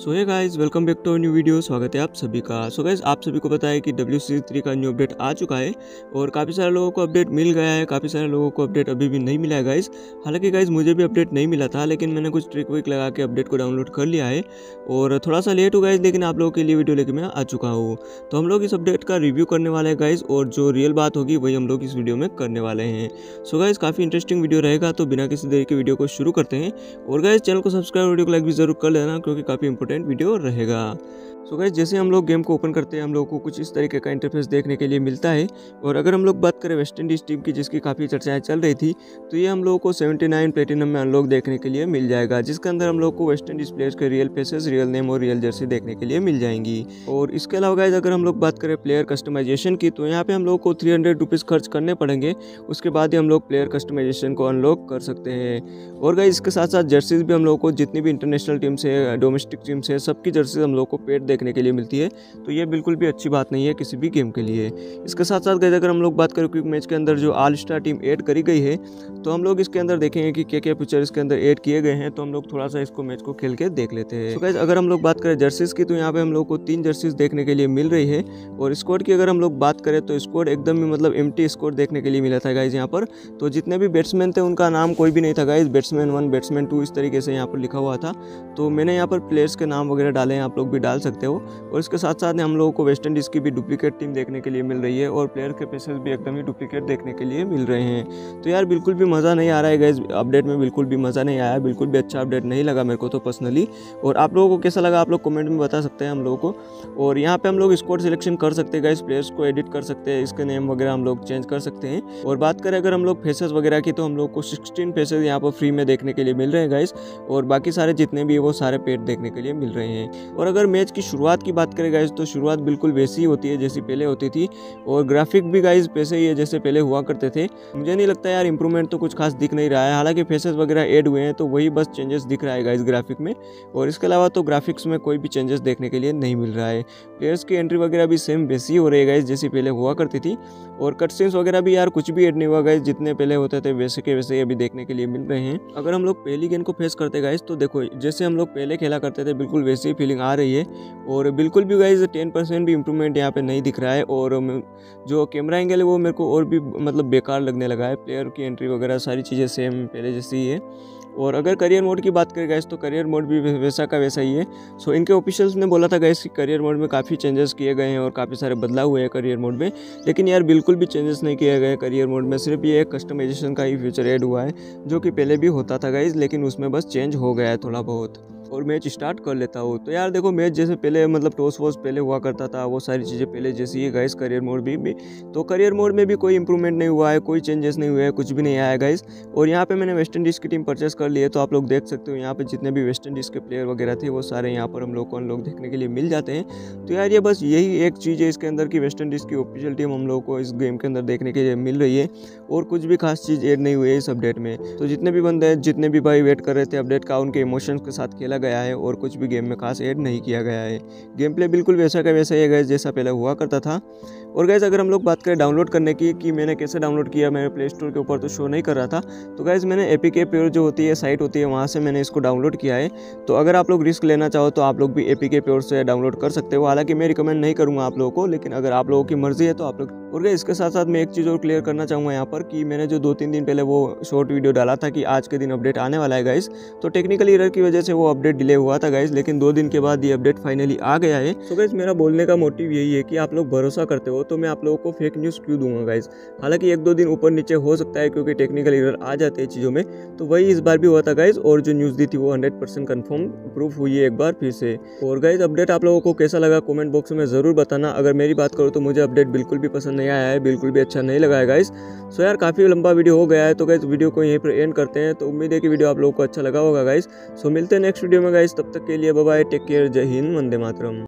So hey guys, welcome back to new video. स्वागत है आप सभी का। सो गाइज, आप सभी को पता है कि WCC3 का न्यू अपडेट आ चुका है और काफ़ी सारे लोगों को अपडेट मिल गया है, काफ़ी सारे लोगों को अपडेट अभी भी नहीं मिला है गाइज। हालांकि गाइज मुझे भी अपडेट नहीं मिला था, लेकिन मैंने कुछ ट्रिक विक लगा के अपडेट को डाउनलोड कर लिया है और थोड़ा सा लेट हो गाइज, लेकिन आप लोगों के लिए वीडियो लेके मैं आ चुका हूँ। तो हम लोग इस अपडेट का रिव्यू करने वाले हैं गाइज, और जो रियल बात होगी वही हम लोग इस वीडियो में करने वाले हैं। सो गाइज, काफ़ी इंटरेस्टिंग वीडियो रहेगा, तो बिना किसी देरी के वीडियो को शुरू करते हैं। और गाइज चैनल को सब्सक्राइब, वीडियो को लाइक भी जरूर कर लेना, क्योंकि काफ़ी वीडियो रहेगा। सो गाइस, जैसे हम लोग गेम को ओपन करते हैं, हम लोग को कुछ इस तरीके का इंटरफेस देखने के लिए मिलता है। और अगर हम लोग बात करें वेस्ट इंडीज़ टीम की, जिसकी काफ़ी चर्चाएं चल रही थी, तो ये हम लोगों को 79 प्लेटिनम में अनलॉक देखने के लिए मिल जाएगा, जिसके अंदर हम लोग को वेस्ट इंडीज़ प्लेयर्स के रियल फेसेस, रियल नेम और रियल जर्सी देखने के लिए मिल जाएंगी। और इसके अलावा गाइस, अगर हम लोग बात करें प्लेयर कस्टमाइजेशन की, तो यहाँ पर हम लोग को 300 रुपीज़ खर्च करने पड़ेंगे, उसके बाद ही हम लोग प्लेयर कस्टमाइजेशन को अनलॉक कर सकते हैं। और गाइस, इसके साथ साथ जर्सीज भी हम लोग को जितनी भी इंटरनेशनल टीम से, डोमेस्टिक टीम से, सबकी जर्सीज हम लोग को पेड देखने के लिए मिलती है, तो ये बिल्कुल भी अच्छी बात नहीं है किसी भी गेम के लिए। इसके साथ साथ गाइस, अगर हम लोग बात करें क्विक मैच के अंदर जो ऑल स्टार टीम ऐड करी गई है, तो हम लोग इसके अंदर देखेंगे कि क्या क्या फीचर इसके अंदर ऐड किए गए हैं, तो हम लोग थोड़ा सा इसको मैच को खेल के देख लेते हैं। तो गाइस, अगर हम लोग बात करें जर्सीज की, तो यहाँ पे हम लोग को 3 जर्सीज देखने के लिए मिल रही है। और स्कोर की अगर हम लोग बात करें, तो स्कोर एकदम ही मतलब एम्प्टी स्कोर देखने के लिए मिला था गाइस यहाँ पर। तो जितने भी बैट्समैन थे उनका नाम कोई भी नहीं था गाइस, बैट्समैन 1, बैट्समैन 2 इस तरीके से यहाँ पर लिखा हुआ था। तो मैंने यहाँ पर प्लेयर्स के नाम वगैरह डाले हैं, आप लोग भी डाल सकते हो। और इसके साथ साथ हम लोगों को वेस्ट इंडीज़ की भी डुप्लीकेट टीम देखने के लिए मिल रही है, और प्लेयर के फेसेस भी एकदम ही डुप्लीकेट देखने के लिए मिल रहे हैं। तो यार बिल्कुल भी मज़ा नहीं आ रहा है गाइस, अपडेट में बिल्कुल भी मज़ा नहीं आया, बिल्कुल भी अच्छा अपडेट नहीं लगा मेरे को तो पर्सनली। और आप लोगों को कैसा लगा आप लोग कमेंट में बता सकते हैं हम लोगों को। और यहाँ पर हम लोग स्क्वाड सिलेक्शन कर सकते हैं गाइस, प्लेयर्स को एडिट कर सकते हैं, इसके नेम वगैरह हम लोग चेंज कर सकते हैं। और बात करें अगर हम लोग फेसेस वगैरह की, तो हम लोग को 16 फेसेस यहाँ पर फ्री में देखने के लिए मिल रहे हैं गाइस, और बाकी सारे जितने भी वो सारे पेड देखने के लिए मिल रहे हैं। और अगर मैच की शुरुआत की बात करें गाइस, तो शुरुआत बिल्कुल वैसी ही होती है जैसी पहले होती थी, और ग्राफिक भी गाइस वैसे ही है जैसे पहले हुआ करते थे। मुझे नहीं लगता यार इंप्रूवमेंट तो कुछ खास दिख नहीं रहा है, हालांकि फेसेस वगैरह ऐड हुए हैं, तो वही बस चेंजेस दिख रहा है गाइस ग्राफिक में। और इसके अलावा तो ग्राफिक्स में कोई भी चेंजेस देखने के लिए नहीं मिल रहा है। प्लेयर्स की एंट्री वगैरह भी सेम वैसी हो रही है गाइस जैसी पहले हुआ करती थी। और कटसीन्स वगैरह भी यार कुछ भी ऐड नहीं हुआ गाइस, जितने पहले होते थे वैसे के वैसे ही अभी देखने के लिए मिल रहे हैं। अगर हम लोग पहली गेम को फेस करते गाइस, तो देखो जैसे हम लोग पहले खेला करते थे बिल्कुल वैसी ही फीलिंग आ रही है, और बिल्कुल भी गाइज 10% भी इम्प्रूवमेंट यहाँ पे नहीं दिख रहा है। और जो कैमरा एंगल है वो मेरे को और भी मतलब बेकार लगने लगा है, प्लेयर की एंट्री वगैरह सारी चीज़ें सेम पहले जैसी ही है। और अगर करियर मोड की बात करें गाइस, तो करियर मोड भी वैसा का वैसा ही है। सो इनके ऑफिशियल्स ने बोला था गाइस कि करियर मोड में काफ़ी चेंजेस किए गए हैं और काफ़ी सारे बदलाव हुए हैं करियर मोड में, लेकिन यार बिल्कुल भी चेंजेस नहीं किए गए करियर मोड में। सिर्फ ये एक कस्टमाइजेशन का ही फीचर ऐड हुआ है, जो कि पहले भी होता था गाइस, लेकिन उसमें बस चेंज हो गया है थोड़ा बहुत। और मैच स्टार्ट कर लेता हूँ, तो यार देखो मैच जैसे पहले मतलब टॉस वॉस पहले हुआ करता था, वो सारी चीज़ें पहले जैसी है गाइस। करियर मोड भी तो करियर मोड में भी कोई इंप्रूवमेंट नहीं हुआ है, कोई चेंजेस नहीं हुए हैं, कुछ भी नहीं आया गाइस। और यहाँ पे मैंने वेस्ट इंडीज़ की टीम परचेस कर ली है, तो आप लोग देख सकते हो यहाँ पे जितने भी वेस्ट इंडीज़ के प्लेयर वगैरह थे वो सारे यहाँ पर हम लोग को अनलॉक देखने के लिए मिल जाते हैं। तो यार ये बस यही एक चीज़ है इसके अंदर कि वेस्ट इंडीज़ की ऑफिशियल टीम हम लोग को इस गेम के अंदर देखने के लिए मिल रही है, और कुछ भी खास चीज़ ऐड नहीं हुई है इस अपडेट में। तो जितने भी बंदे जितने भी भाई वेट कर रहे थे अपडेट का, उनके इमोशंस के साथ खेला गया है, और कुछ भी गेम में खास ऐड नहीं किया गया है। गेम प्ले बिल्कुल वैसा का वैसा ही है गाइस जैसा पहले हुआ करता था। और गाइस अगर हम लोग बात करें डाउनलोड करने की कि मैंने कैसे डाउनलोड किया, मेरे प्ले स्टोर के ऊपर तो शो नहीं कर रहा था, तो गाइस मैंने एपीक प्योर जो होती है साइट होती है वहाँ से मैंने इसको डाउनलोड किया है। तो अगर आप लोग रिस्क लेना चाहो तो आप लोग भी एपीक प्योर से डाउनलोड कर सकते हो, हालांकि मैं रिकमेंड नहीं करूँगा आप लोगों को, लेकिन अगर आप लोगों की मर्जी है तो आप लोग। और गाइस इसके साथ साथ मैं एक चीज़ और क्लियर करना चाहूँगा यहाँ पर कि मैंने जो 2-3 दिन पहले वो शॉर्ट वीडियो डाला था कि आज के दिन अपडेट आने वाला है गाइस, तो टेक्निकल एरर की वजह से वो अपडेट डिले हुआ था गाइस, लेकिन 2 दिन के बाद ये अपडेट फाइनली आ गया है। तो गाइस मेरा बोलने का मोटिव यही है कि आप लोग भरोसा करते हो तो मैं आप लोगों को फेक न्यूज़ क्यों दूंगा गाइस। हालांकि 1-2 दिन ऊपर नीचे हो सकता है क्योंकि टेक्निकल एरर आ जाते हैं चीज़ों में, तो वही इस बार भी हुआ था गाइस। और जो न्यूज़ दी थी वो 100% कन्फर्म प्रूफ हुई है एक बार फिर से। और गाइस अपडेट आप लोगों को कैसा लगा कॉमेंट बॉक्स में ज़रूर बताना। अगर मेरी बात करो तो मुझे अपडेट बिल्कुल भी पसंद नहीं आया है, बिल्कुल भी अच्छा नहीं लगा है गाइस। सो यार काफ़ी लंबा वीडियो हो गया है, तो गाइस वीडियो को यहीं पर एंड करते हैं। तो उम्मीद है कि वीडियो आप लोगों को अच्छा लगा होगा गाइस। सो मिलते हैं नेक्स्ट वीडियो में गाइस, तब तक के लिए बाय बाय, टेक केयर, जय हिंद, वंदे मातरम।